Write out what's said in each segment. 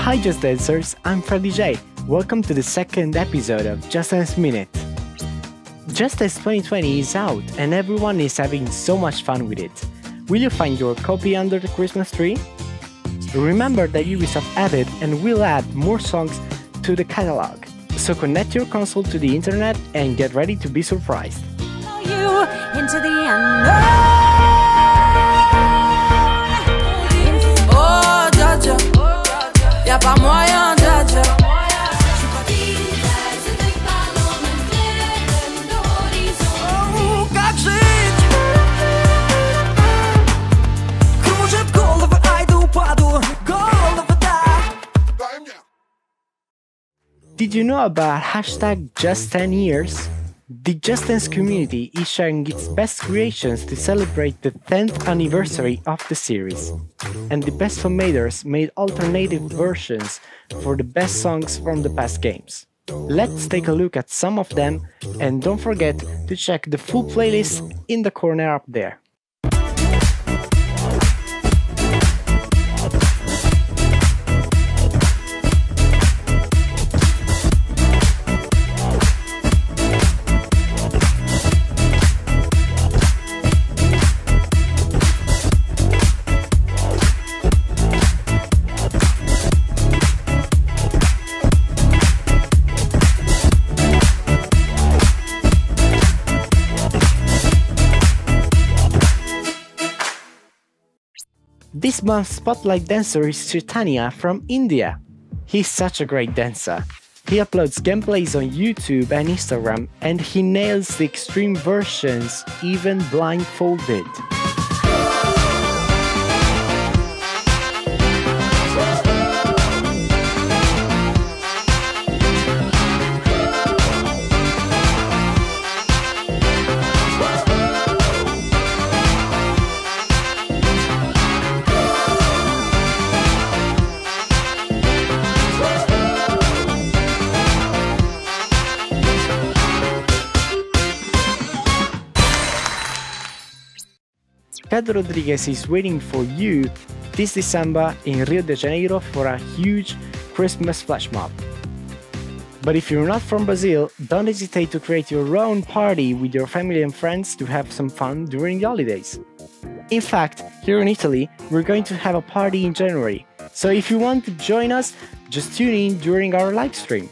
Hi Just Dancers, I'm FraDJ. Welcome to the second episode of Just Dance Minute. Just Dance 2020 is out and everyone is having so much fun with it. Will you find your copy under the Christmas tree? Remember that Ubisoft added and will add more songs to the catalog, so connect your console to the internet and get ready to be surprised. Into the unknown. Did you know about hashtag Just 10 years? The Just Dance community is sharing its best creations to celebrate the 10th anniversary of the series, and the best filmmakers made alternative versions for the best songs from the past games. Let's take a look at some of them, and don't forget to check the full playlist in the corner up there. This month's Spotlight dancer is Chetanya from India. He's such a great dancer. He uploads gameplays on YouTube and Instagram, and he nails the extreme versions even blindfolded. Pedro Rodriguez is waiting for you this December in Rio de Janeiro for a huge Christmas flash mob. But if you're not from Brazil, don't hesitate to create your own party with your family and friends to have some fun during the holidays. In fact, here in Italy, we're going to have a party in January, so if you want to join us, just tune in during our live stream.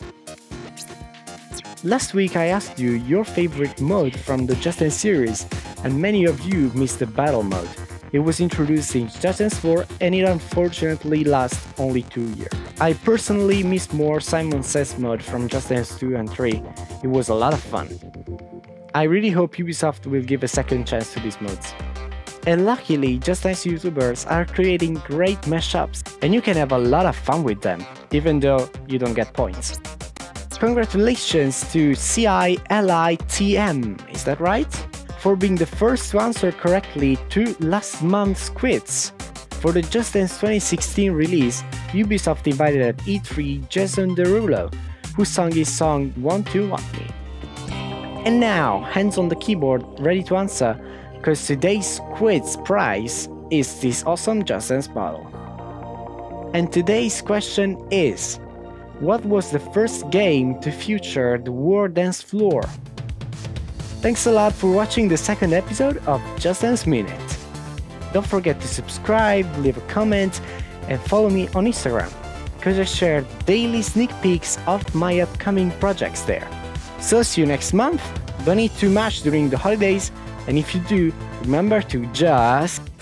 Last week I asked you your favorite mode from the Just Dance series, and many of you missed the battle mode. It was introduced in Just Dance 4 and it unfortunately lasts only 2 years. I personally missed more Simon Says mode from Just Dance 2 and 3. It was a lot of fun. I really hope Ubisoft will give a second chance to these modes. And luckily, Just Dance YouTubers are creating great mashups and you can have a lot of fun with them, even though you don't get points. Congratulations to CILITM, is that right? For being the first to answer correctly 2 last month's quiz. For the Just Dance 2016 release, Ubisoft invited at E3 Jason Derulo, who sung his song Want to Want Me. And now, hands on the keyboard, ready to answer, cause today's quiz prize is this awesome Just Dance bottle. And today's question is, what was the first game to feature the world dance floor? Thanks a lot for watching the second episode of Just Dance Minute. Don't forget to subscribe, leave a comment and follow me on Instagram, cause I share daily sneak peeks of my upcoming projects there. So see you next month, don't eat too much during the holidays, and if you do, remember to just...